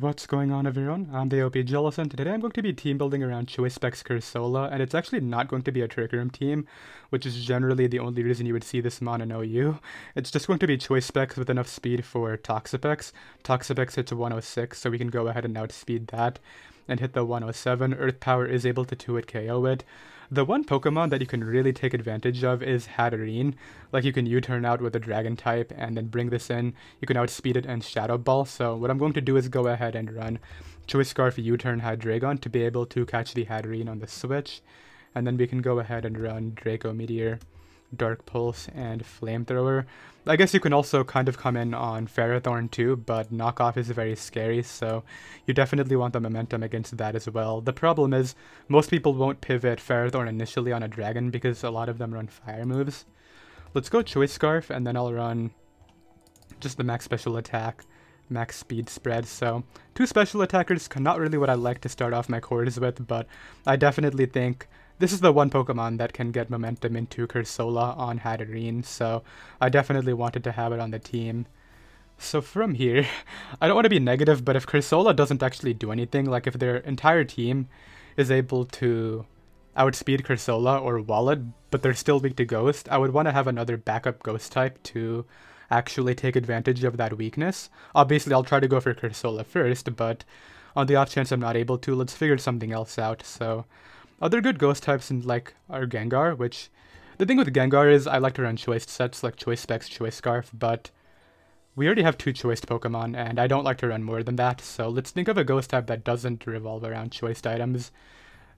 What's going on, everyone? I'm the OP Jealous, and today I'm going to be team building around Choicepex Cursola, and it's actually not going to be a Trick Room team, which is generally the only reason you would see this mon in OU. It's just going to be Choicepex with enough speed for Toxapex. Toxapex hits 106, so we can go ahead and outspeed that and hit the 107. Earth Power is able to 2-hit KO it. The one Pokemon that you can really take advantage of is Hatterene. Like, you can U-turn out with a Dragon type and then bring this in. You can outspeed it and Shadow Ball. So what I'm going to do is go ahead and run Choice Scarf U-turn Hydreigon to be able to catch the Hatterene on the switch. And then we can go ahead and run Draco Meteor, Dark Pulse, and Flamethrower. I guess you can also kind of come in on Ferrothorn too, but Knockoff is very scary, so you definitely want the momentum against that as well. The problem is, most people won't pivot Ferrothorn initially on a Dragon because a lot of them run fire moves. Let's go Choice Scarf, and then I'll run just the max special attack, max speed spread. So, two special attackers, not really what I like to start off my cores with, but I definitely think this is the one Pokemon that can get momentum into Cursola on Hatterene, so I definitely wanted to have it on the team. So from here, I don't want to be negative, but if Cursola doesn't actually do anything, like if their entire team is able to outspeed Cursola or wall it, but they're still weak to Ghost, I would want to have another backup Ghost type to actually take advantage of that weakness. Obviously, I'll try to go for Cursola first, but on the off chance I'm not able to, let's figure something else out, so other good Ghost types are Gengar, which the thing with Gengar is I like to run choice sets like Choice Specs, Choice Scarf, but we already have two choiced Pokemon, and I don't like to run more than that, so let's think of a Ghost type that doesn't revolve around choiced items.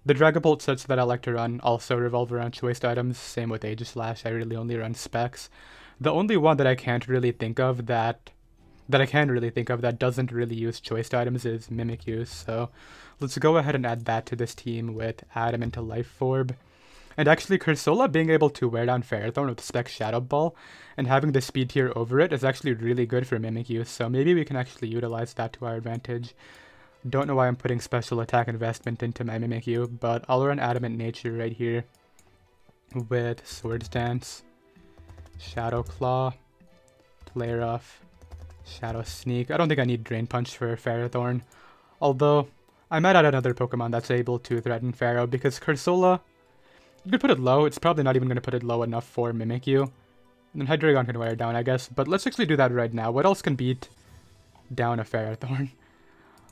The Dragapult sets that I like to run also revolve around choiced items, same with Aegislash, I really only run Specs. The only one that I can't really think of that doesn't really use choiced items is Mimikyu, so let's go ahead and add that to this team with Adamant to Life Orb. And actually, Cursola being able to wear down Ferrothorn with Spec Shadow Ball and having the speed tier over it is actually really good for Mimikyu, so maybe we can actually utilize that to our advantage. Don't know why I'm putting special attack investment into my Mimikyu, but I'll run Adamant Nature right here with Swords Dance, Shadow Claw, Play Rough, Shadow Sneak. I don't think I need Drain Punch for Ferrothorn, although I might add another Pokemon that's able to threaten Ferro, because Cursola, you could put it low, it's probably not even going to put it low enough for Mimikyu. And then Hydreigon can wear it down, I guess, but let's actually do that right now. What else can beat down a Ferrothorn?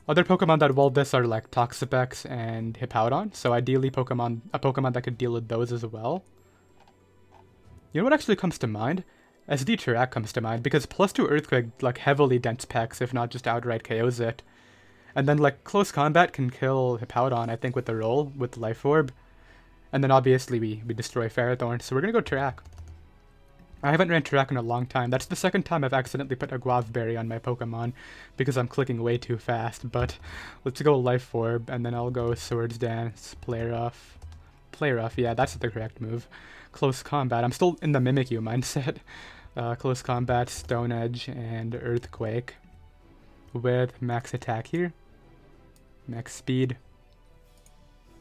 Other Pokemon that wall this are like Toxapex and Hippowdon, so ideally a Pokemon that could deal with those as well. You know what actually comes to mind? SD Terrakion comes to mind, because +2 Earthquake heavily dents Pex, if not just outright KOs it. And then Close Combat can kill Hippowdon, I think, with the roll, with Life Orb. And then obviously we destroy Ferrothorn, so we're gonna go Terrakion. I haven't ran Terrakion in a long time. That's the second time I've accidentally put a Guave Berry on my Pokemon, because I'm clicking way too fast, but let's go Life Orb, and then I'll go Swords Dance, Play Rough. Play Rough, yeah, that's the correct move. Close Combat. I'm still in the Mimikyu mindset. Close Combat, Stone Edge, and Earthquake with max attack here, max speed,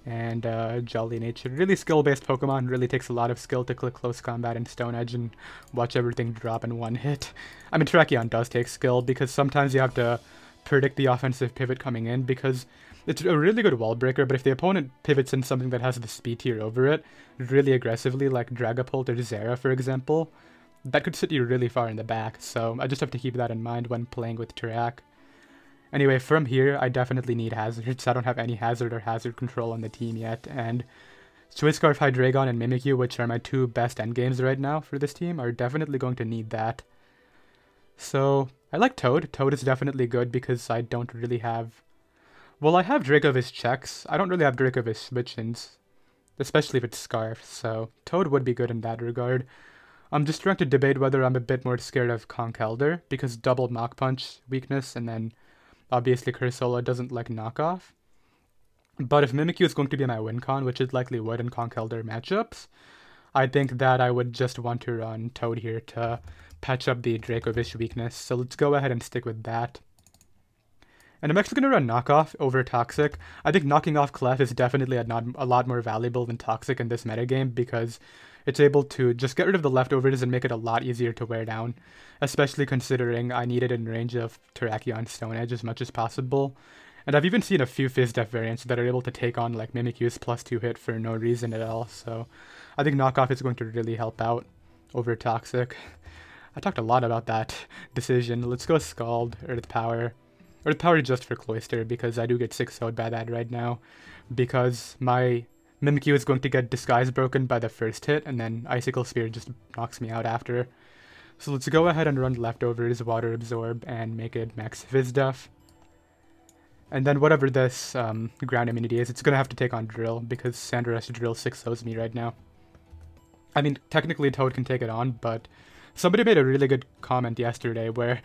and Jolly Nature. Really skill-based Pokemon. Really takes a lot of skill to click Close Combat and Stone Edge and watch everything drop in one hit. I mean, Terrakion does take skill because sometimes you have to predict the offensive pivot coming in, because it's a really good wall breaker, but if the opponent pivots in something that has the speed tier over it really aggressively, like Dragapult or Zera, for example, that could sit you really far in the back, so I just have to keep that in mind when playing with Terrakion. Anyway, from here, I definitely need hazards. I don't have any hazard or hazard control on the team yet, and Choicecarf, Hydreigon, and Mimikyu, which are my two best endgames right now for this team, are definitely going to need that. So I like Toad. Toad is definitely good because I don't really have, well, I have Dracovish checks. I don't really have Dracovish switch-ins, especially if it's Scarf, so Toad would be good in that regard. I'm just trying to debate whether I'm a bit more scared of Conkeldurr, because double Mach Punch weakness, and then obviously Cursola doesn't like Knockoff. But if Mimikyu is going to be my win con, which it likely would in Conkeldurr matchups, I think that I would just want to run Toad here to patch up the Dracovish weakness, so let's go ahead and stick with that. And I'm actually going to run Knockoff over Toxic. I think knocking off Clef is definitely a lot more valuable than Toxic in this metagame, because it's able to just get rid of the leftovers and make it a lot easier to wear down, especially considering I need it in range of Terrakion Stone Edge as much as possible. And I've even seen a few Fizzdeath variants that are able to take on like Mimikyu's +2 hit for no reason at all, so I think Knockoff is going to really help out over Toxic. I talked a lot about that decision. Let's go Scald, Earth Power. Earth Power just for Cloyster, because I do get 6-0'd by that right now, because my Mimikyu is going to get Disguise Broken by the first hit, and then Icicle Spear just knocks me out after. So let's go ahead and run Leftovers, Water Absorb, and make it max Fizzduff. And then whatever this ground immunity is, it's going to have to take on Drill, because Sandrush Drill 6-0's me right now. I mean, technically Toad can take it on, but somebody made a really good comment yesterday where,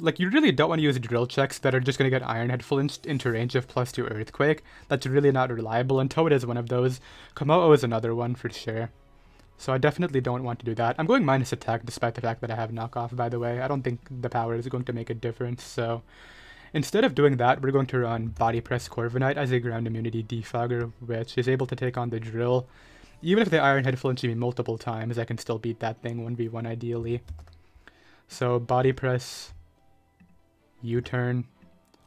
like, you really don't want to use Drill checks that are just going to get Iron Head flinched into range of +2 Earthquake. That's really not reliable, and Toad is one of those. Komodo is another one for sure. So I definitely don't want to do that. I'm going minus attack despite the fact that I have Knockoff, by the way. I don't think the power is going to make a difference, so instead of doing that, we're going to run Body Press Corviknight as a ground immunity defogger, which is able to take on the Drill. Even if they Iron Head flinch me multiple times, I can still beat that thing 1v1 ideally. So Body Press, U-turn.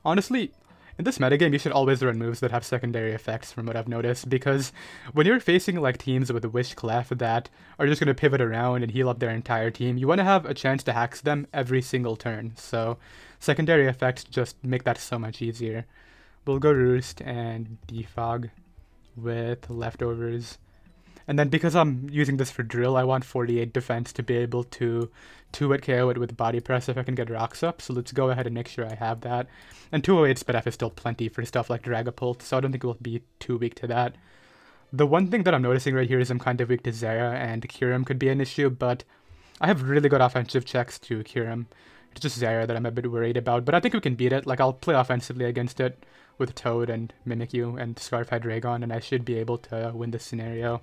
Honestly, in this metagame, you should always run moves that have secondary effects from what I've noticed, because when you're facing like teams with Wish Clef that are just going to pivot around and heal up their entire team, you want to have a chance to Hax them every single turn, so secondary effects just make that so much easier. We'll go Roost and Defog with Leftovers. And then because I'm using this for Drill, I want 48 defense to be able to 2-hit KO it with Body Press if I can get rocks up. So let's go ahead and make sure I have that. And 208 SpDef is still plenty for stuff like Dragapult, so I don't think we'll be too weak to that. The one thing that I'm noticing right here is I'm kind of weak to Zera, and Kyurem could be an issue, but I have really good offensive checks to Kyurem. It's just Zera that I'm a bit worried about, but I think we can beat it. Like, I'll play offensively against it with Toad and Mimikyu and Scarf Hydreigon, and I should be able to win this scenario.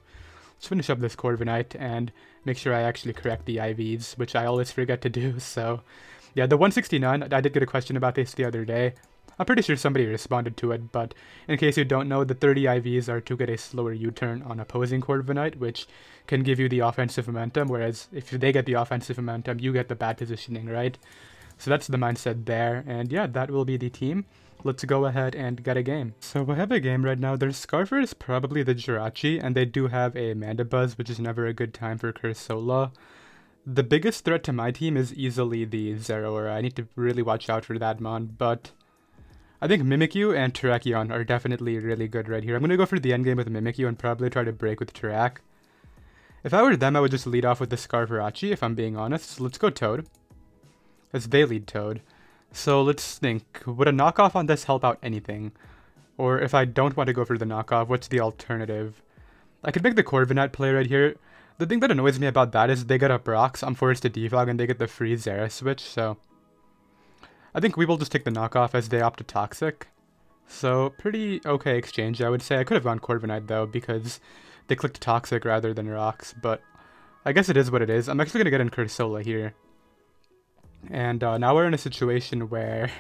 Let's finish up this Corviknight and make sure I actually correct the IVs, which I always forget to do, so yeah, the 169, I did get a question about this the other day. I'm pretty sure somebody responded to it, but in case you don't know, the 30 IVs are to get a slower U-turn on opposing Corviknight, which can give you the offensive momentum, whereas if they get the offensive momentum, you get the bad positioning, right? So that's the mindset there, and yeah, that will be the team. Let's go ahead and get a game. So we have a game right now. Their Scarfer is probably the Jirachi, and they do have a Mandibuzz, which is never a good time for Cursola. The biggest threat to my team is easily the Zeraora. I need to really watch out for that mon, but I think Mimikyu and Terrakion are definitely really good right here. I'm going to go for the endgame with Mimikyu and probably try to break with Terrak. If I were them, I would just lead off with the Scarferachi, if I'm being honest. So let's go Toad, as they lead Toad. So let's think, would a knockoff on this help out anything? Or if I don't want to go for the knockoff, what's the alternative? I could make the Corviknight play right here. The thing that annoys me about that is they get up rocks, I'm forced to defog, and they get the free Zera switch, so I think we will just take the knockoff as they opt to Toxic. So pretty okay exchange, I would say. I could have gone Corviknight though, because they clicked Toxic rather than rocks, but I guess it is what it is. I'm actually going to get in Cursola here. And now we're in a situation where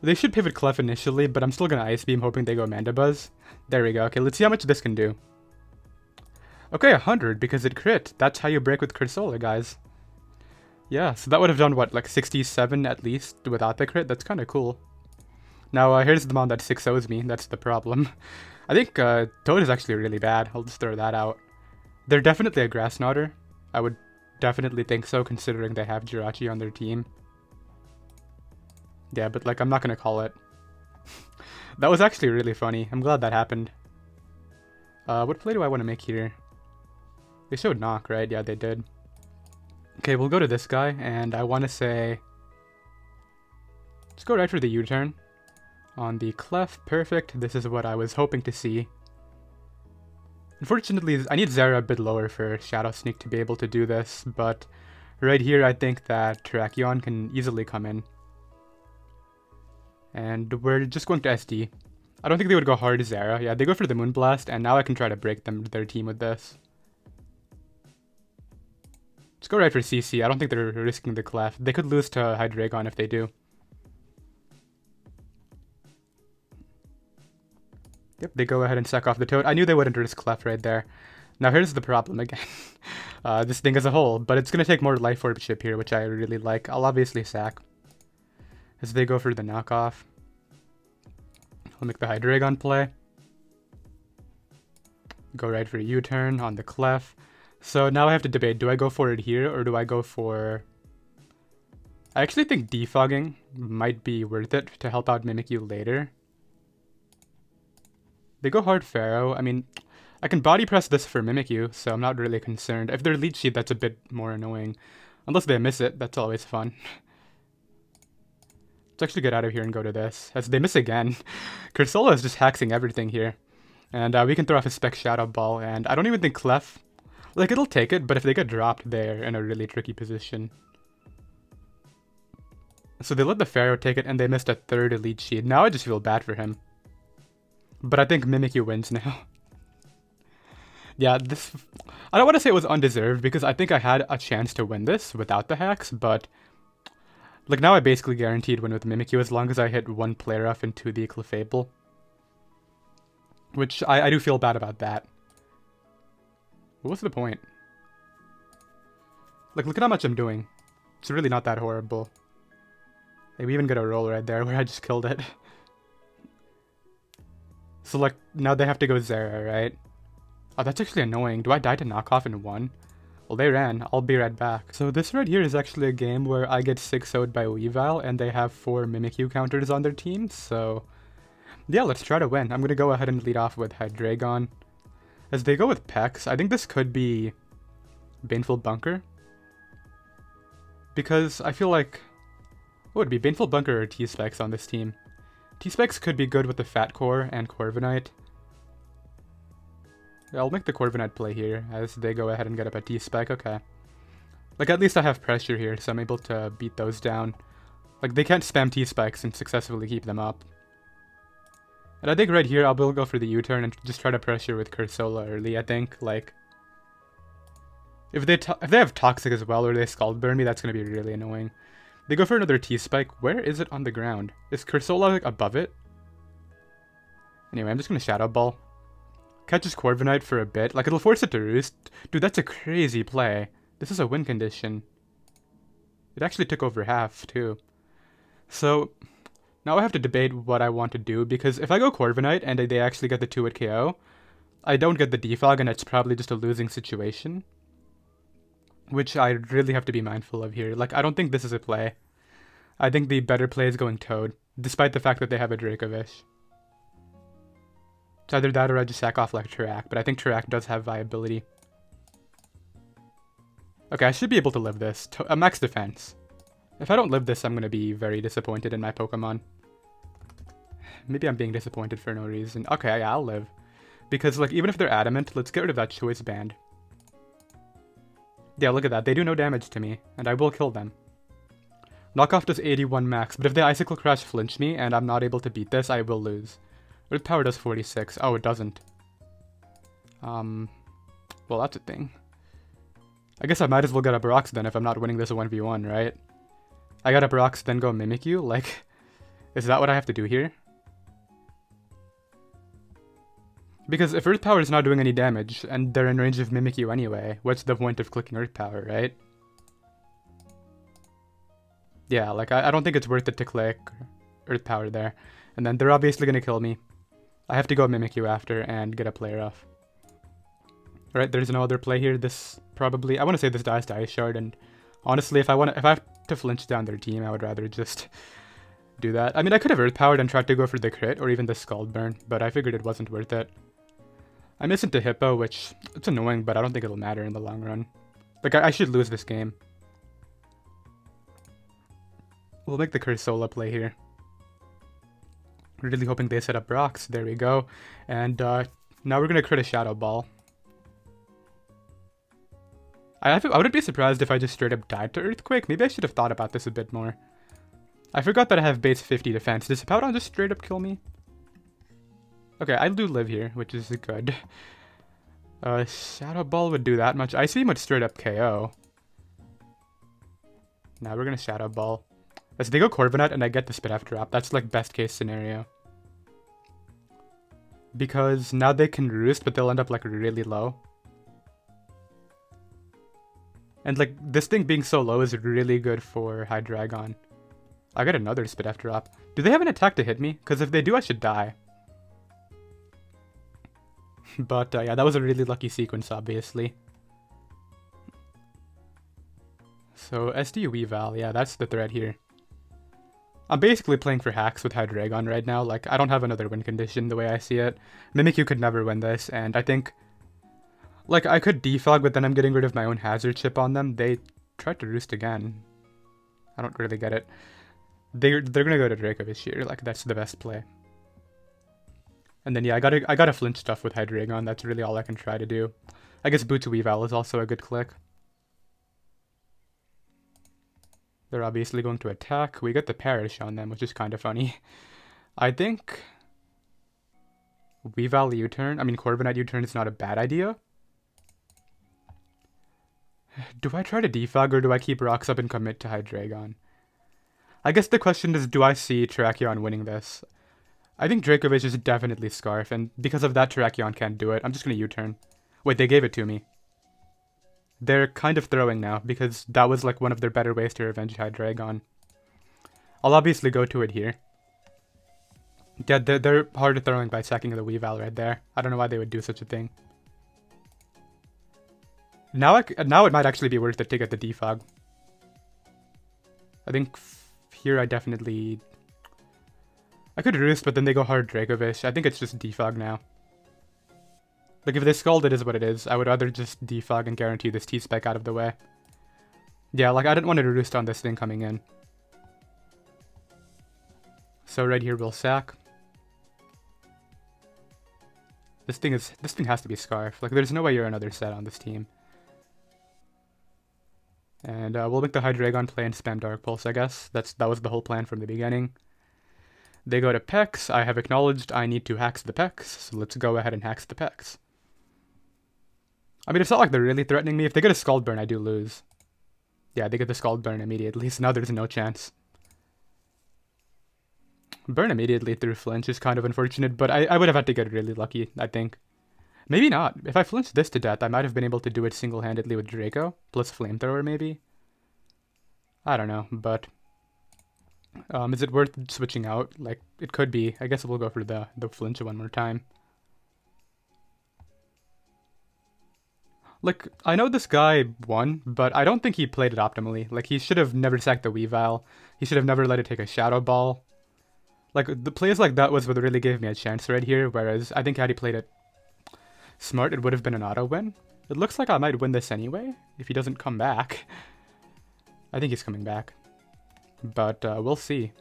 they should pivot Clef initially, but I'm still going to Ice Beam hoping they go Mandibuzz. There we go. Okay, let's see how much this can do. Okay, 100 because it crit. That's how you break with Cursola, guys. Yeah, so that would have done, what, like 67 at least without the crit? That's kind of cool. Now, here's the mon that 6-0's me. That's the problem. I think Toad is actually really bad. I'll just throw that out. They're definitely a Grass Knotter. I would definitely think so, considering they have Jirachi on their team. Yeah, but like, I'm not gonna call it. That was actually really funny. I'm glad that happened. What play do I want to make here? They showed knock, right? Yeah, they did. Okay, we'll go to this guy, and I want to say let's go right for the U-turn on the Clef. Perfect. This is what I was hoping to see. Unfortunately, I need Zera a bit lower for Shadow Sneak to be able to do this, but right here I think that Terrakion can easily come in. And we're just going to SD. I don't think they would go hard Zera. Yeah, they go for the Moonblast, and now I can try to break their team with this. Let's go right for CC. I don't think they're risking the Clef. They could lose to Hydreigon if they do. Yep, they go ahead and sack off the Toad. I knew they would introduce Clef right there. Now here's the problem again. This thing as a whole, but it's going to take more Life Orb chip here, which I really like. I'll obviously sack. As they go for the knockoff. I'll make the Hydreigon play. Go right for a U-turn on the Clef. So now I have to debate, do I go for it here or do I go for... I actually think defogging might be worth it to help out Mimikyu later. They go hard Pharaoh. I mean, I can body press this for Mimikyu, so I'm not really concerned. If they're leech seed, that's a bit more annoying. Unless they miss it, that's always fun. Let's actually get out of here and go to this. As they miss again, Cursola is just hacking everything here. And we can throw off a Spec Shadow Ball, and I don't even think Clef... Like, it'll take it, but if they get dropped, they're in a really tricky position. So they let the Pharaoh take it, and they missed a third Elite Sheet. Now I just feel bad for him. But I think Mimikyu wins now. Yeah, this... I don't want to say it was undeserved, because I think I had a chance to win this without the hacks, but... Like, now I basically guaranteed win with Mimikyu as long as I hit one Play Rough into the Clefable. Which, I do feel bad about that. What's the point? Like, look at how much I'm doing. It's really not that horrible. Hey, we even got a roll right there where I just killed it. So, like, now they have to go Zera, right? Oh, that's actually annoying. Do I die to knockoff in one? Well, they ran. I'll be right back. So this right here is actually a game where I get 6-0'd by Weavile, and they have 4 Mimikyu counters on their team, so... Yeah, let's try to win. I'm gonna go ahead and lead off with Hydreigon. As they go with Pex, I think this could be Baneful Bunker. Because I feel like... What would it be? Baneful Bunker or T-Specs on this team? T-Specs could be good with the Fat Core and Corviknight. Yeah, I'll make the Corviknight play here as they go ahead and get up a T-Spec. Okay. Like, at least I have pressure here, so I'm able to beat those down. Like, they can't spam T-Specs and successfully keep them up. And I think right here I will go for the U-turn and just try to pressure with Cursola early, I think. Like, if they have Toxic as well or they Scald Burn me, that's going to be really annoying. They go for another T-Spike. Where is it on the ground? Is Cursola, like, above it? Anyway, I'm just going to Shadow Ball. Catches Corviknight for a bit. Like, it'll force it to Roost. Dude, that's a crazy play. This is a win condition. It actually took over half, too. So... Now I have to debate what I want to do, because if I go Corviknight and they actually get the 2-hit KO, I don't get the defog and it's probably just a losing situation. Which I really have to be mindful of here. Like, I don't think this is a play. I think the better play is going Toad, despite the fact that they have a Dracovish. It's either that or I just sack off like Terrakion, but I think Terrakion does have viability. Okay, I should be able to live this. Max defense. If I don't live this, I'm going to be very disappointed in my Pokemon. Maybe I'm being disappointed for no reason. Okay, yeah, I'll live. Because, like, even if they're adamant, let's get rid of that choice band. Yeah, look at that. They do no damage to me, and I will kill them. Knockoff does 81 max, but if they Icicle Crash flinch me and I'm not able to beat this, I will lose. Earth Power does 46. Oh, it doesn't. Well, that's a thing. I guess I might as well get a Brox then if I'm not winning this 1v1, right? I got a Brox, then go Mimikyu? Like, is that what I have to do here? Because if Earth Power is not doing any damage, and they're in range of Mimikyu anyway, what's the point of clicking Earth Power, right? Yeah, like, I don't think it's worth it to click Earth Power there. And then they're obviously gonna kill me. I have to go Mimikyu after and get a Play Rough. Alright, there's no other play here. This probably... I want to say this dies to Ice Shard, and honestly, if I have to flinch down their team, I would rather just do that. I mean, I could have Earth Powered and tried to go for the crit or even the Scald Burn, but I figured it wasn't worth it. I miss into Hippo, which it's annoying, but I don't think it'll matter in the long run. Like, I should lose this game. We'll make the Cursola play here. Really hoping they set up rocks. There we go. And now we're gonna crit a Shadow Ball. I would be surprised if I just straight up died to Earthquake. Maybe I should have thought about this a bit more. I forgot that I have base 50 defense. Does Hippowdon just straight up kill me? Okay, I do live here, which is good. Shadow Ball would do that much. I see him would straight up KO. Now we're gonna Shadow Ball. As they go Corviknight and I get the Spit F drop. That's like best case scenario. because now they can roost, but they'll end up like really low. And like this thing being so low is really good for Hydreigon. I got another Spit After Drop. Do they have an attack to hit me? Because if they do, I should die. But yeah, that was a really lucky sequence, obviously. So SD Weavile, yeah, that's the threat here. I'm basically playing for hacks with Hydreigon right now. Like, I don't have another win condition the way I see it. Mimikyu could never win this, and I think... like, I could Defog, but then I'm getting rid of my own hazard chip on them. They tried to roost again. I don't really get it. They're gonna go to Dracovish here. Like, that's the best play. And then yeah, I gotta flinch stuff with Hydreigon. That's really all I can try to do. I guess Boots Weavile is also a good click. They're obviously going to attack. We get the Parrish on them, which is kind of funny. I think Weavile U-turn. I mean, Corviknight U-turn is not a bad idea. Do I try to Defog or do I keep rocks up and commit to Hydreigon? I guess the question is, do I see Terrakion winning this? I think Dracovish is definitely Scarf, and because of that, Terrakion can't do it. I'm just going to U-turn. Wait, they gave it to me. They're kind of throwing now, because that was like one of their better ways to revenge Hydreigon. I'll obviously go to it here. Yeah, they're hard throwing by sacking the Weavile right there. I don't know why they would do such a thing. Now it might actually be worth it to get the Defog. I think here I definitely... I could Roost, but then they go hard Dracovish. I think it's just Defog now. Like, if they Scald, it is what it is. I would rather just Defog and guarantee this T-Spec out of the way. Yeah, like, I didn't want to Roost on this thing coming in. So right here we'll sack. This thing has to be Scarf. Like, there's no way you're another set on this team. And we'll make the Hydreigon play and spam Dark Pulse, I guess. That was the whole plan from the beginning. They go to Pex. I have acknowledged I need to Hax the Pex, so let's go ahead and Hax the Pex. I mean, it's not like they're really threatening me. If they get a Scald Burn, I do lose. Yeah, they get the Scald Burn immediately, so now there's no chance. Burn immediately through flinch is kind of unfortunate, but I would have had to get really lucky, I think. Maybe not. If I flinched this to death, I might have been able to do it single-handedly with Draco, plus Flamethrower maybe? I don't know, but... is it worth switching out? Like, it could be. I guess we'll go for the flinch one more time. Like, I know this guy won, but I don't think he played it optimally. Like, he should have never sacked the Weavile. He should have never let it take a Shadow Ball. Like, the plays like that was what really gave me a chance right here, whereas I think had he played it smart, it would have been an auto win. It looks like I might win this anyway, if he doesn't come back. I think he's coming back. But we'll see.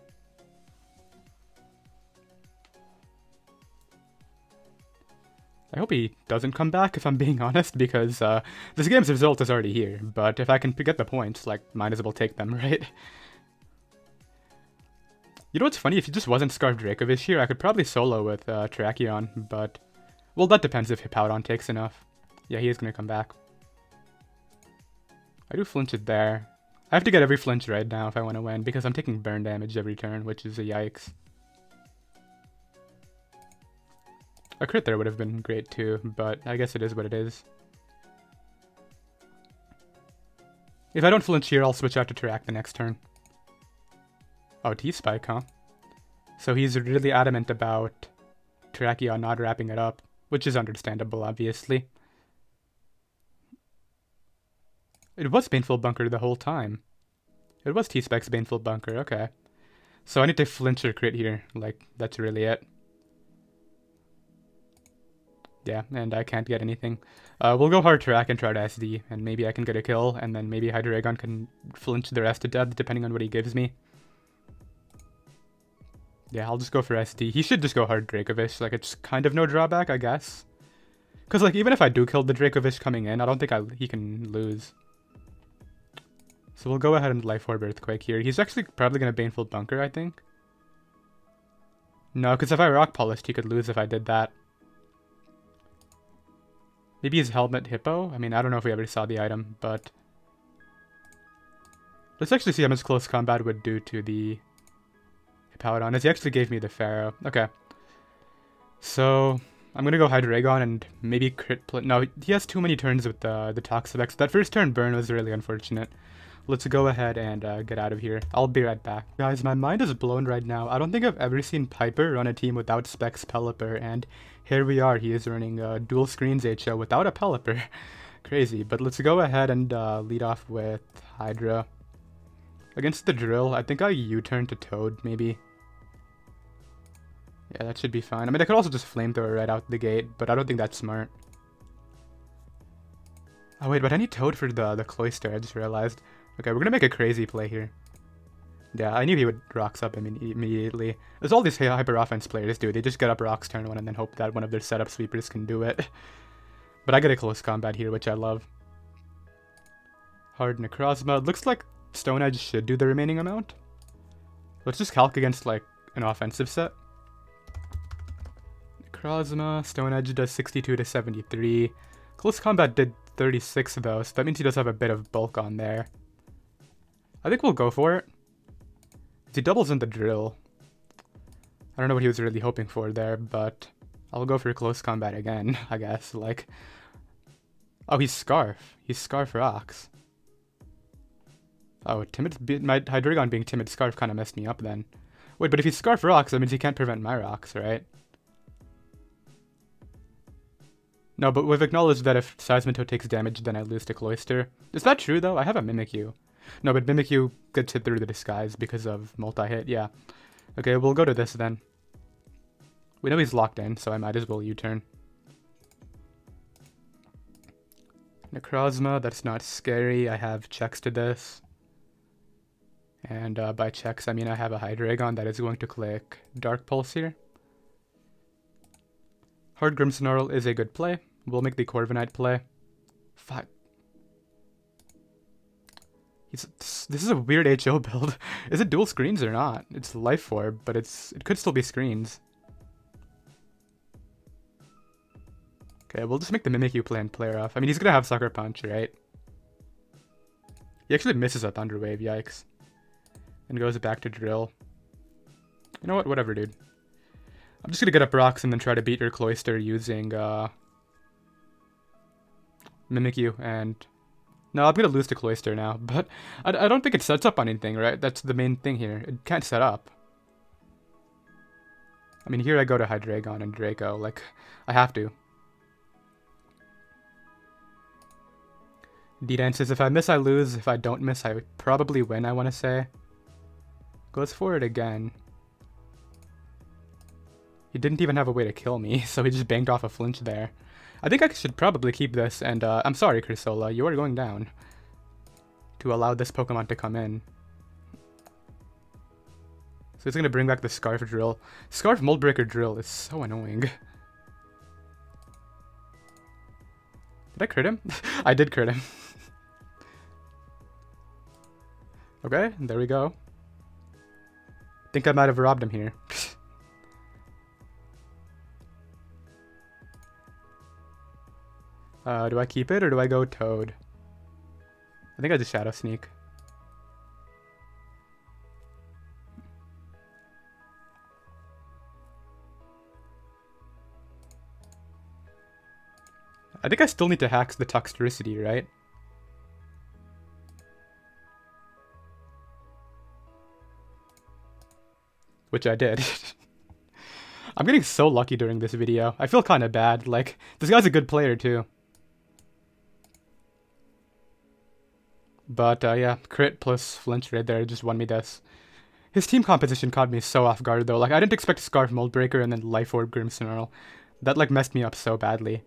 I hope he doesn't come back, if I'm being honest, because this game's result is already here. But if I can get the points, like, might as well take them, right? You know what's funny? If he just wasn't Scarf Dracovish here, I could probably solo with Terrakion, but... well, that depends if Hippowdon takes enough. Yeah, he is going to come back. I do flinch it there. I have to get every flinch right now if I want to win, because I'm taking burn damage every turn, which is a yikes. A crit there would have been great too, but I guess it is what it is. If I don't flinch here, I'll switch out to Terrak the next turn. Oh, T-Spike, huh? So he's really adamant about Terrakion not wrapping it up, which is understandable, obviously. It was Baneful Bunker the whole time. It was T-Spec's Baneful Bunker, okay. So I need to flinch or crit here, like, that's really it. Yeah, and I can't get anything. We'll go hard Terrak and try to SD, and maybe I can get a kill, and then maybe Hydreigon can flinch the rest to death, depending on what he gives me. Yeah, I'll just go for SD. He should just go hard Dracovish. Like, it's kind of no drawback, I guess. Because, like, even if I do kill the Dracovish coming in, I don't think he can lose. So we'll go ahead and Life Orb Earthquake here. He's actually probably going to Baneful Bunker, I think. No, because if I Rock Polished, he could lose if I did that. Maybe his Helmet Hippo? I mean, I don't know if we ever saw the item, but... let's actually see how much Close Combat would do to the... Hippowdon, as he actually gave me the Pharaoh. Okay. So, I'm gonna go Hydreigon and maybe crit play. No, he has too many turns with the Toxapex. That first turn burn was really unfortunate. Let's go ahead and get out of here. I'll be right back. Guys, my mind is blown right now. I don't think I've ever seen Piper run a team without Specs Pelipper, and here we are. He is running dual screens HO without a Pelipper. Crazy, but let's go ahead and lead off with Hydra. Against the Drill, I think I U-turn to Toad, maybe. Yeah, that should be fine. I mean, I could also just Flamethrower right out the gate, but I don't think that's smart. Oh wait, but I need Toad for the Cloyster, I just realized. Okay, we're gonna make a crazy play here. Yeah, I knew he would Rocks up immediately. There's all these hyper offense players, dude. They just get up Rocks turn one and then hope that one of their setup sweepers can do it. But I get a close combat here, which I love. Hard Necrozma. Looks like Stone Edge should do the remaining amount. Let's just calc against, like, an offensive set. Necrozma. Stone Edge does 62 to 73. Close Combat did 36, though, so that means he does have a bit of bulk on there. I think we'll go for it. He doubles in the Drill. I don't know what he was really hoping for there, but I'll go for Close Combat again, I guess, like... Oh, he's Scarf. He's Scarf Rocks. Oh, timid... My Hydreigon being timid Scarf kind of messed me up then. Wait, but if he's Scarf Rocks, that means he can't prevent my Rocks, right? No, but we've acknowledged that if Seismitoad takes damage, then I lose to Cloyster. Is that true, though? I have a Mimikyu. No, but Mimikyu gets hit through the disguise because of multi-hit, yeah. Okay, we'll go to this then. We know he's locked in, so I might as well U-turn. Necrozma, that's not scary. I have checks to this. And by checks, I mean I have a Hydreigon that is going to click Dark Pulse here. Hard Grimmsnarl is a good play. We'll make the Corviknight play. Fuck. This is a weird HO build. Is it dual screens or not? It's Life Orb, but it could still be screens. Okay, we'll just make the Mimikyu play and Play Rough. I mean, he's gonna have Sucker Punch, right? He actually misses a Thunder Wave, yikes. And goes back to Drill. You know what? Whatever, dude. I'm just gonna get up Rocks and then try to beat your Cloyster using Mimikyu and... No, I'm gonna lose to Cloyster now, but I don't think it sets up on anything, right? That's the main thing here. It can't set up. I mean, here I go to Hydreigon and Draco. Like, I have to. D-Dance says, if I miss, I lose. If I don't miss, I probably win, I want to say. Goes for it again. He didn't even have a way to kill me, so he just banged off a flinch there. I think I should probably keep this, and I'm sorry, Chrysola, you are going down. To allow this Pokemon to come in. So it's going to bring back the Scarf Drill. Scarf Moldbreaker Drill is so annoying. Did I crit him? I did crit him. Okay, there we go. I think I might have robbed him here. Do I keep it or do I go Toad? I think I just Shadow Sneak. I think I still need to hack the Toxtricity, right? Which I did. I'm getting so lucky during this video. I feel kind of bad. Like, this guy's a good player too. But yeah, crit plus flinch right there just won me this. His team composition caught me so off guard though. Like, I didn't expect Scarf Moldbreaker and then Life Orb Grimmsnarl. That like messed me up so badly.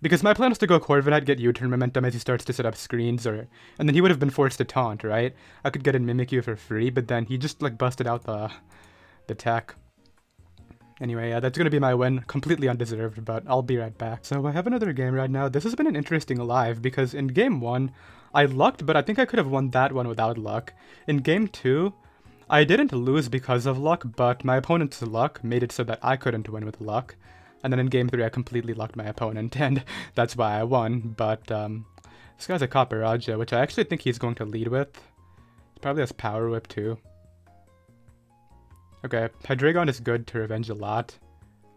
Because my plan was to go Corviknight, get U-turn momentum as he starts to set up screens, and then he would have been forced to taunt, right? I could get in Mimikyu for free, but then he just like busted out the tech. Anyway, yeah, that's gonna be my win. Completely undeserved, but I'll be right back. So I have another game right now. This has been an interesting live because in game 1, I lucked, but I think I could have won that one without luck. In game 2, I didn't lose because of luck, but my opponent's luck made it so that I couldn't win with luck. And then in game 3, I completely lucked my opponent, and that's why I won. But this guy's a Copperajah, which I actually think he's going to lead with. He probably has Power Whip, too. Okay, Hydreigon is good to revenge a lot.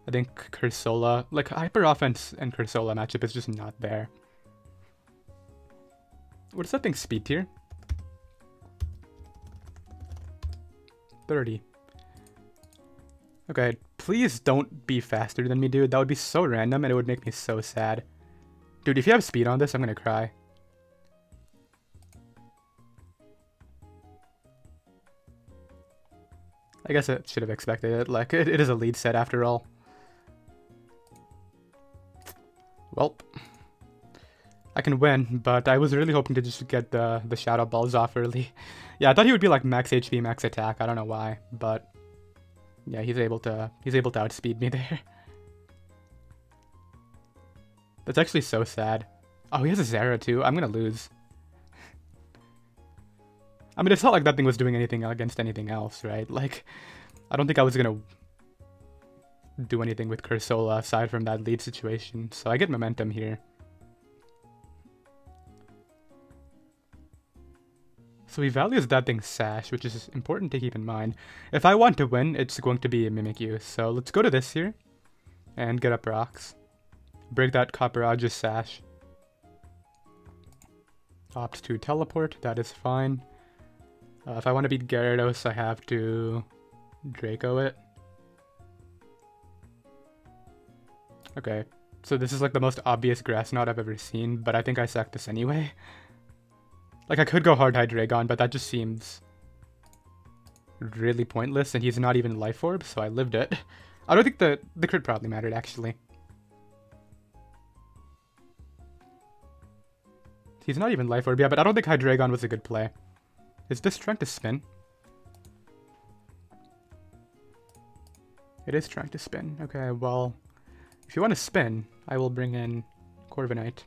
I think Cursola, like Hyper Offense and Cursola matchup is just not there. What is that thing's speed tier? 30. Okay, please don't be faster than me, dude. That would be so random and it would make me so sad. Dude, if you have speed on this, I'm gonna cry. I guess I should have expected it. Like, it is a lead set after all. Welp. I can win, but I was really hoping to just get the Shadow Balls off early. Yeah, I thought he would be like max HP, max attack. I don't know why, but yeah, he's able to outspeed me there. That's actually so sad. Oh, he has a Zera too. I'm gonna lose. I mean, it's not like that thing was doing anything against anything else, right? Like, I don't think I was gonna do anything with Cursola aside from that lead situation, so I get momentum here. So he values that thing's Sash, which is important to keep in mind. If I want to win, it's going to be a Mimikyu, so let's go to this here and get up rocks. Break that Copperage's Sash. Opt to teleport, that is fine. If I want to beat Gyarados, I have to Draco it. Okay, so this is like the most obvious Grass Knot I've ever seen, but I think I sack this anyway. Like, I could go hard Hydreigon, but that just seems really pointless, and he's not even Life Orb, so I lived it. I don't think the crit probably mattered, actually. He's not even Life Orb, yeah, but I don't think Hydreigon was a good play. Is this trying to spin? It is trying to spin. Okay, well, if you want to spin, I will bring in Corviknight.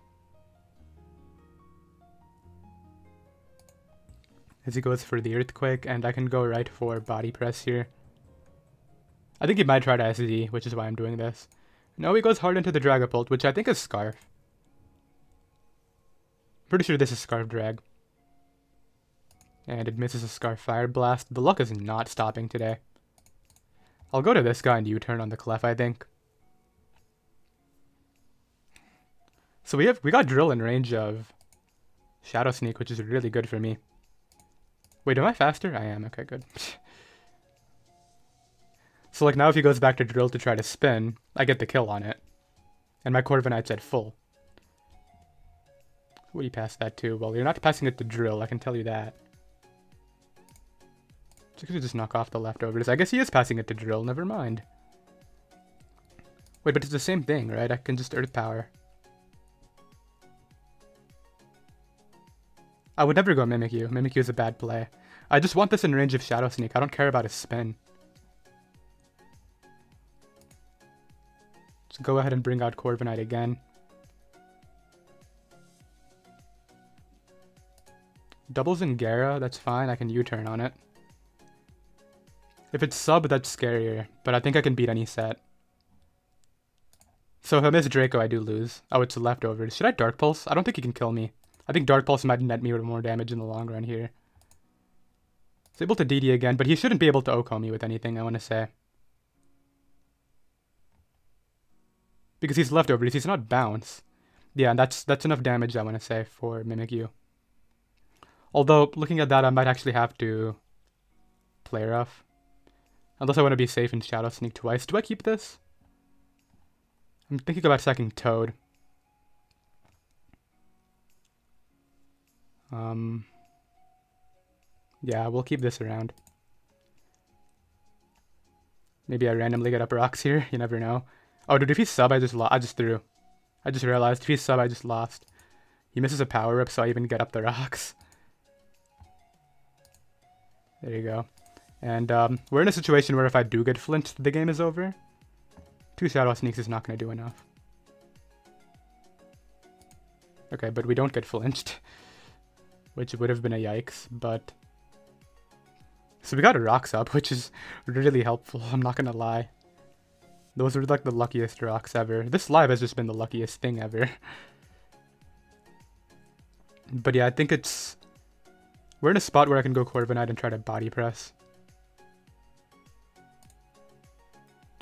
As he goes for the Earthquake, and I can go right for Body Press here. I think he might try to SD, which is why I'm doing this. No, he goes hard into the Dragapult, which I think is Scarf. Pretty sure this is Scarf Drag. And it misses a Scarf Fire Blast. The luck is not stopping today. I'll go to this guy and U-turn on the Clef, I think. So we got Drill in range of Shadow Sneak, which is really good for me. Wait, am I faster? I am. Okay, good. So like now if he goes back to Drill to try to spin, I get the kill on it. And my Corviknight's at full. What do you pass that to? Well, you're not passing it to Drill, I can tell you that. So could you just knock off the Leftovers? I guess he is passing it to Drill, never mind. Wait, but it's the same thing, right? I can just Earth Power. I would never go Mimikyu. Mimikyu is a bad play. I just want this in range of Shadow Sneak. I don't care about his spin. So go ahead and bring out Corviknight again. Doubles in Gyara, that's fine. I can U-turn on it. If it's sub, that's scarier, but I think I can beat any set. So if I miss Draco, I do lose. Oh, it's Leftovers. Should I Dark Pulse? I don't think he can kill me. I think Dark Pulse might net me with more damage in the long run here. He's able to DD again, but he shouldn't be able to Oko me with anything, I want to say. Because he's Leftovers, he's not Bounce. Yeah, and that's enough damage, I want to say, for Mimikyu. Although, looking at that, I might actually have to Play Rough. Unless I want to be safe and Shadow Sneak twice. Do I keep this? I'm thinking about sacking Toad. Yeah, we'll keep this around. Maybe I randomly get up rocks here. You never know. Oh, dude, if he's sub, I just threw. I just realized if he's sub, I just lost. He misses a power up, so I even get up the rocks. There you go. And we're in a situation where if I do get flinched, the game is over. 2 Shadow Sneaks is not going to do enough. Okay, but we don't get flinched. Which would have been a yikes, but... So we got rocks up, which is really helpful, I'm not gonna lie. Those are like the luckiest rocks ever. This live has just been the luckiest thing ever. But yeah, I think it's... We're in a spot where I can go Corviknight and try to Body Press.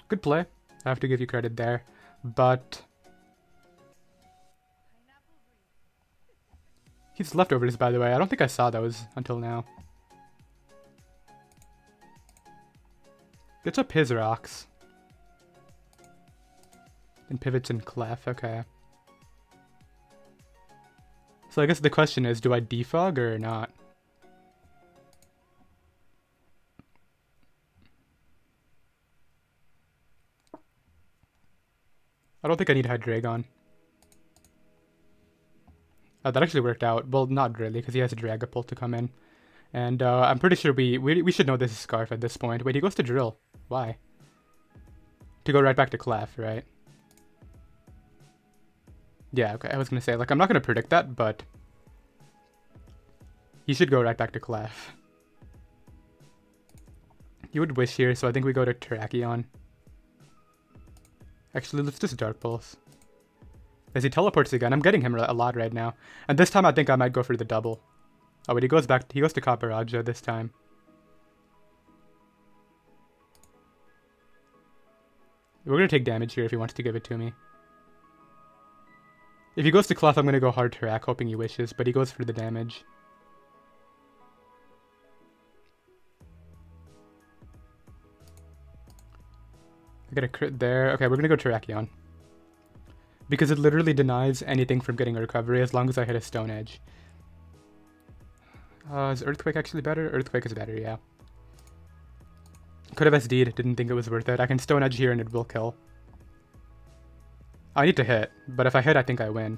Good play. I have to give you credit there. But he's Leftovers, by the way. I don't think I saw those until now. Gets up his rocks. And pivots in Clef, okay. So I guess the question is, do I defog or not? I don't think I need Hydreigon. Oh, that actually worked out. Well, not really, because he has a Dragapult to come in. And I'm pretty sure we should know this is Scarf at this point. Wait, he goes to Drill. Why? To go right back to Clef, right? Yeah, okay, I was gonna say, like, I'm not gonna predict that, but he should go right back to Clef. You would wish here, so I think we go to Terrakion. Actually, let's just Dark Pulse. As he teleports again, I'm getting him a lot right now. And this time I think I might go for the double. Oh, but he goes to Copperajah this time. We're gonna take damage here if he wants to give it to me. If he goes to Clef, I'm gonna go hard Terrak, hoping he wishes, but he goes for the damage. I got a crit there. Okay, we're gonna go Terrakion. Because it literally denies anything from getting a recovery as long as I hit a Stone Edge. Is Earthquake actually better? Earthquake is better, yeah. Could have SD'd, didn't think it was worth it. I can Stone Edge here and it will kill. I need to hit, but if I hit, I think I win.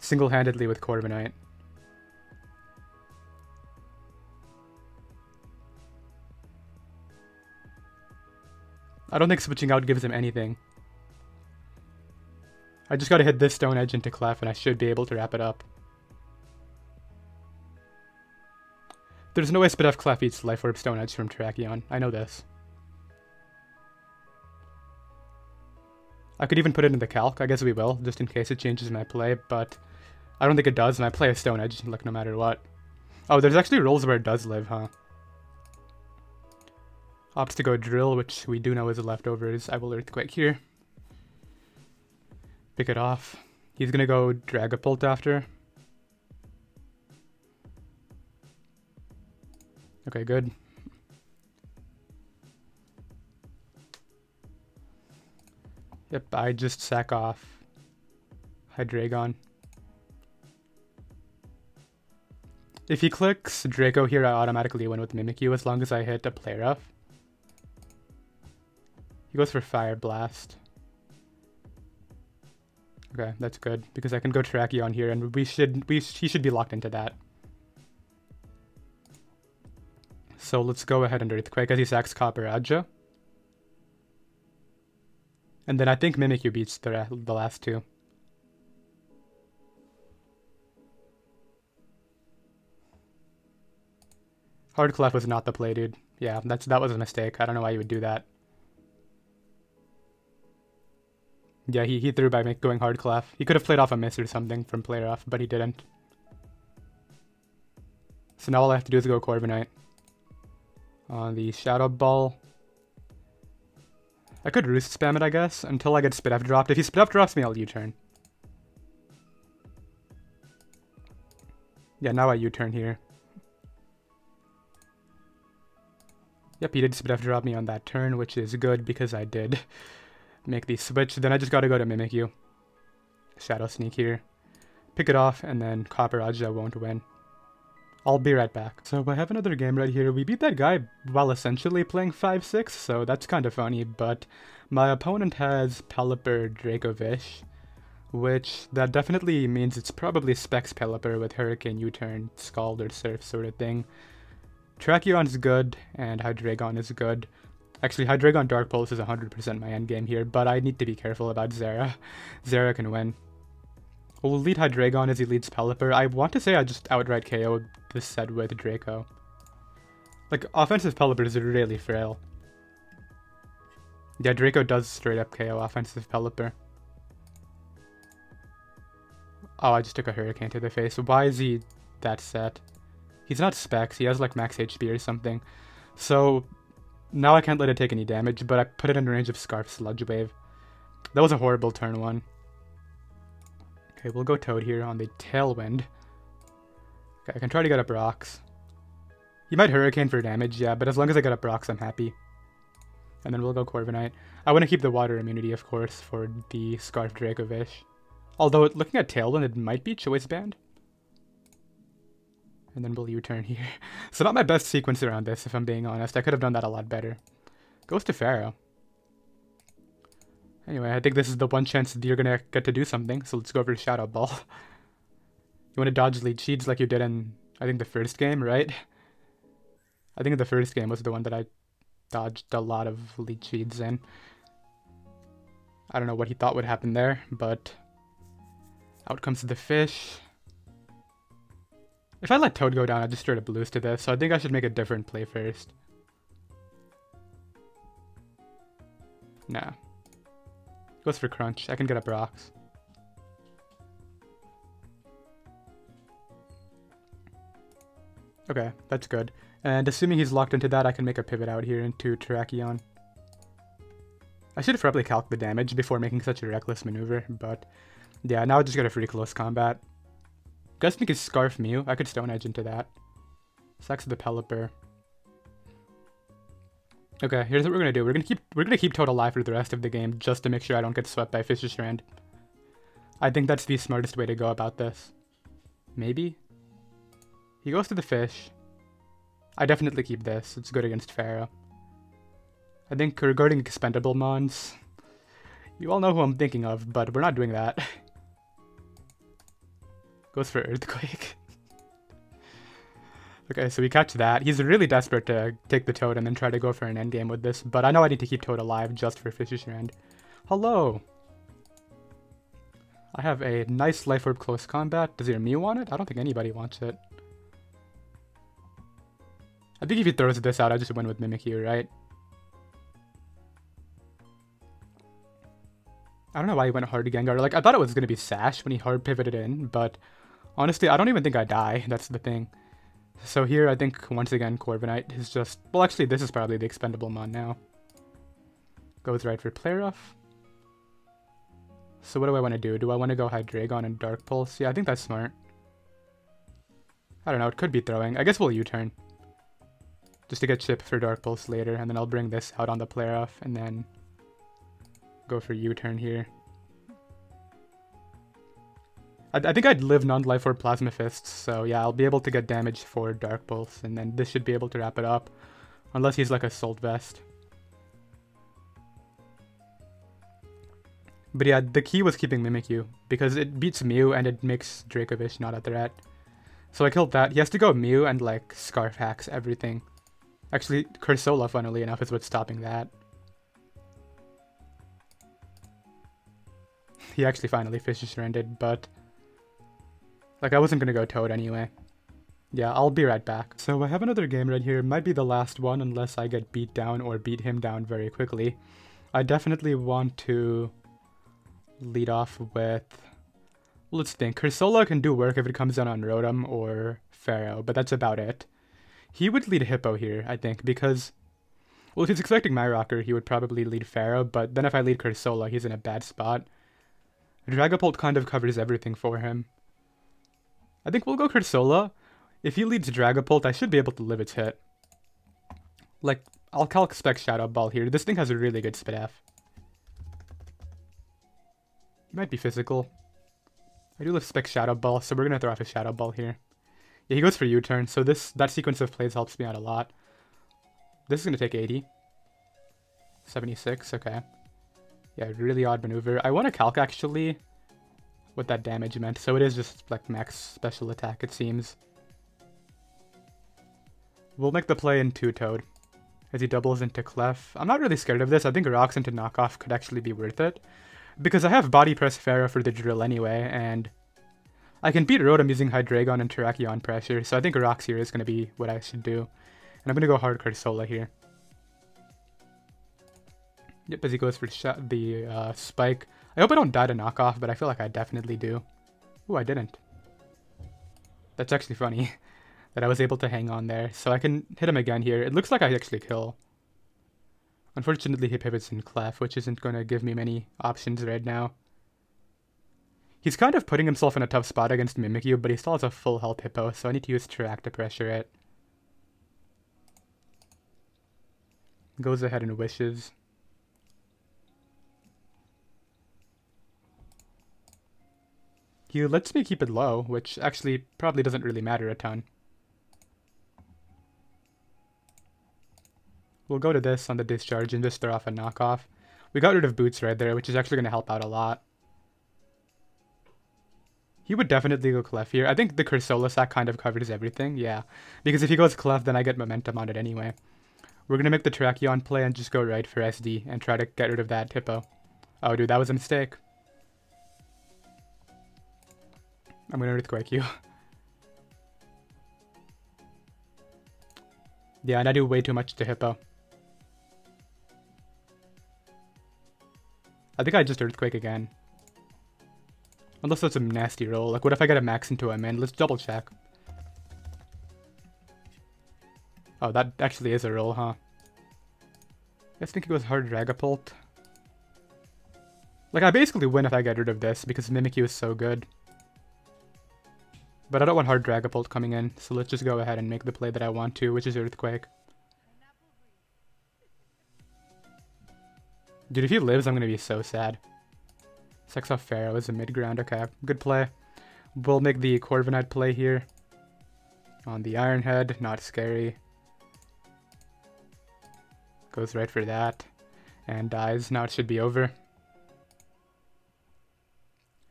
Single-handedly with Corviknight. I don't think switching out gives him anything. I just gotta hit this Stone Edge into Clef and I should be able to wrap it up. There's no way Spidef Clef eats Life Orb Stone Edge from Terrakion. I know this. I could even put it in the calc, I guess we will, just in case it changes my play, but I don't think it does, and I play a Stone Edge, like, no matter what. Oh, there's actually rolls where it does live, huh? Opts to go Drill, which we do know is a Leftovers. I will Earthquake here. Pick it off. He's gonna go Dragapult after. Okay, good. Yep, I just sack off Hydreigon. If he clicks Draco here, I automatically win with Mimikyu as long as I hit a Play Rough. He goes for Fire Blast. Okay, that's good because I can go Terrakion here, and he should be locked into that. So let's go ahead and Earthquake as he sacks Copperajah. And then I think Mimikyu beats the last two. Hard Clef was not the play, dude. Yeah, that was a mistake. I don't know why you would do that. Yeah, he threw by going hard Clef. He could have played off a miss or something from Play Rough, but he didn't. So now all I have to do is go Corviknight. On the Shadow Ball. I could Roost spam it, I guess, until I get Spidef dropped. If he Spidef drops me, I'll U-turn. Yeah, now I U-turn here. Yep, he did Spidef drop me on that turn, which is good because I did make the switch. Then I just gotta go to Mimikyu. Shadow Sneak here. Pick it off, and then Copperajah won't win. I'll be right back. So I have another game right here. We beat that guy while essentially playing 5-6, so that's kind of funny, but my opponent has Pelipper Dracovish, which that definitely means it's probably Specs Pelipper with Hurricane U-turn, Scald or Surf sort of thing. Terrakion's good, and Hydreigon is good. Actually, Hydreigon Dark Pulse is 100% my endgame here, but I need to be careful about Zera. Zera can win. We'll lead Hydreigon as he leads Pelipper. I want to say I just outright KO'd this set with Draco. Like, offensive Pelipper is really frail. Yeah, Draco does straight up KO offensive Pelipper. Oh, I just took a Hurricane to the face. Why is he that set? He's not Specs. He has like max HP or something. So Now I can't let it take any damage, but I put it in range of Scarf Sludge Wave. That was a horrible turn one. Okay, we'll go Toad here on the Tailwind. Okay, I can try to get up rocks. You might Hurricane for damage, yeah, but as long as I get up rocks, I'm happy. And then we'll go Corviknight. I want to keep the water immunity, of course, for the Scarf Dracovish. Although, looking at Tailwind, it might be Choice Band. And then we'll U-turn here. So not my best sequence around this, if I'm being honest. I could have done that a lot better. Goes to Pharaoh. Anyway, I think this is the one chance that you're gonna get to do something, so let's go over to Shadow Ball. You want to dodge lead sheets like you did in, I think, the first game, right? I think the first game was the one that I dodged a lot of lead sheets in. I don't know what he thought would happen there, but... out comes the fish. If I let Toad go down, I'd just straight up lose to this, so I think I should make a different play first. Nah. Goes for Crunch. I can get up rocks. Okay, that's good. And assuming he's locked into that, I can make a pivot out here into Terrakion. I should have probably calculated the damage before making such a reckless maneuver, but... yeah, now I just got a free Close Combat. Guess we could Scarf Mew. I could Stone Edge into that. Sacks the Pelipper. Okay, here's what we're gonna do. We're gonna keep Toad alive for the rest of the game just to make sure I don't get swept by Fisher Strand. I think that's the smartest way to go about this. Maybe? He goes to the fish. I definitely keep this. It's good against Pharaoh. I think regarding expendable mons, you all know who I'm thinking of, but we're not doing that. Goes for Earthquake. Okay, so we catch that. He's really desperate to take the Toad and then try to go for an endgame with this, but I know I need to keep Toad alive just for Fisher Strand. Hello! I have a nice Life Orb Close Combat. Does your Mew want it? I don't think anybody wants it. I think if he throws this out, I just win with Mimikyu, right? I don't know why he went hard to Gengar. Like, I thought it was going to be Sash when he hard pivoted in, but honestly, I don't even think I die. That's the thing. So here, I think, once again, Corviknight is just... well, actually, this is probably the expendable mon now. Goes right for Play Rough. So what do I want to do? Do I want to go Hydreigon and Dark Pulse? Yeah, I think that's smart. I don't know, it could be throwing. I guess we'll U-turn. Just to get chip for Dark Pulse later, and then I'll bring this out on the Play Rough, and then go for U-turn here. I think I'd live non-Life Orb Plasma Fists, so yeah, I'll be able to get damage for Dark Pulse, and then this should be able to wrap it up, unless he's like a Assault Vest. But yeah, the key was keeping Mimikyu, because it beats Mew and it makes Dracovish not a threat. So I killed that. He has to go Mew and like Scarf Hacks everything. Actually, Cursola, funnily enough, is what's stopping that. He actually finally Fisher Stranded, but... like, I wasn't gonna go Toad anyway. Yeah, I'll be right back. So I have another game right here. Might be the last one unless I get beat down or beat him down very quickly. I definitely want to lead off with... let's think. Cursola can do work if it comes down on Rotom or Pharaoh, but that's about it. He would lead Hippo here, I think, because... well, if he's expecting Myrocker, he would probably lead Pharaoh, but then if I lead Cursola, he's in a bad spot. Dragapult kind of covers everything for him. I think we'll go Cursola. If he leads Dragapult, I should be able to live its hit. Like, I'll calc spec Shadow Ball here. This thing has a really good Spitaf. He might be physical. I do live spec Shadow Ball, so we're gonna throw off a Shadow Ball here. Yeah, he goes for U-turn, so that sequence of plays helps me out a lot. This is gonna take 80. 76, okay. Yeah, really odd maneuver. I want to calc, actually, what that damage meant. So it is just, like, max special attack, it seems. We'll make the play into Toad, as he doubles into Clef. I'm not really scared of this. I think Rocks into Knockoff could actually be worth it, because I have Body Press Pharaoh for the Drill anyway, and I can beat Rotom using Hydreigon and Terrakion Pressure, so I think Rocks here is going to be what I should do. And I'm going to go hard Cursola here. Yep, as he goes for the spike. I hope I don't die to Knockoff, but I feel like I definitely do. Ooh, I didn't. That's actually funny that I was able to hang on there. So I can hit him again here. It looks like I actually kill. Unfortunately, he pivots in Clef, which isn't going to give me many options right now. He's kind of putting himself in a tough spot against Mimikyu, but he still has a full health Hippo, so I need to use Terrakion to pressure it. Goes ahead and wishes. He lets me keep it low, which actually probably doesn't really matter a ton. We'll go to this on the discharge and just throw off a knockoff. We got rid of Boots right there, which is actually going to help out a lot. He would definitely go Clef here. I think the Cursola sack kind of covers everything, yeah. Because if he goes Clef, then I get momentum on it anyway. We're going to make the Terrakion play and just go right for SD and try to get rid of that Hippo. Oh dude, that was a mistake. I'm going to Earthquake you. Yeah, and I do way too much to Hippo. I think I just Earthquake again. Unless that's a nasty roll. Like, what if I get a max into him? And let's double check. Oh, that actually is a roll, huh? I think it goes hard Dragapult. Like, I basically win if I get rid of this because Mimikyu is so good. But I don't want hard Dragapult coming in, so let's just go ahead and make the play that I want to, which is Earthquake. Dude, if he lives, I'm going to be so sad. Sex off Pharaoh is a mid-ground. Okay, good play. We'll make the Corviknight play here. On the Iron Head, not scary. Goes right for that. And dies. Now it should be over.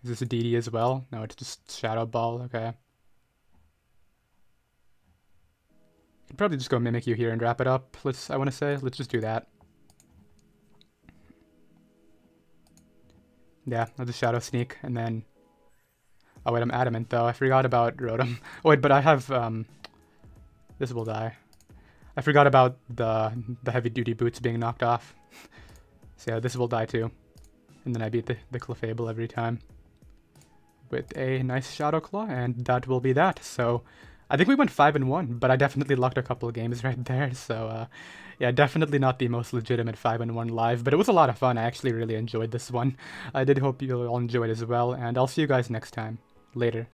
Is this a DD as well? No, it's just Shadow Ball. Okay. Could probably just go Mimikyu here and wrap it up. Let's just do that. Yeah, I'll just Shadow Sneak, and then... Oh wait, I'm Adamant though. I forgot about Rotom. Oh wait, but I have, This will die. I forgot about the heavy-duty boots being knocked off. So yeah, this will die too. And then I beat the Clefable every time. With a nice Shadow Claw, and that will be that. So, I think we went 5-1, but I definitely locked a couple of games right there. So, yeah, definitely not the most legitimate 5-1 live, but it was a lot of fun. I actually really enjoyed this one. I did hope you all enjoyed as well, and I'll see you guys next time. Later.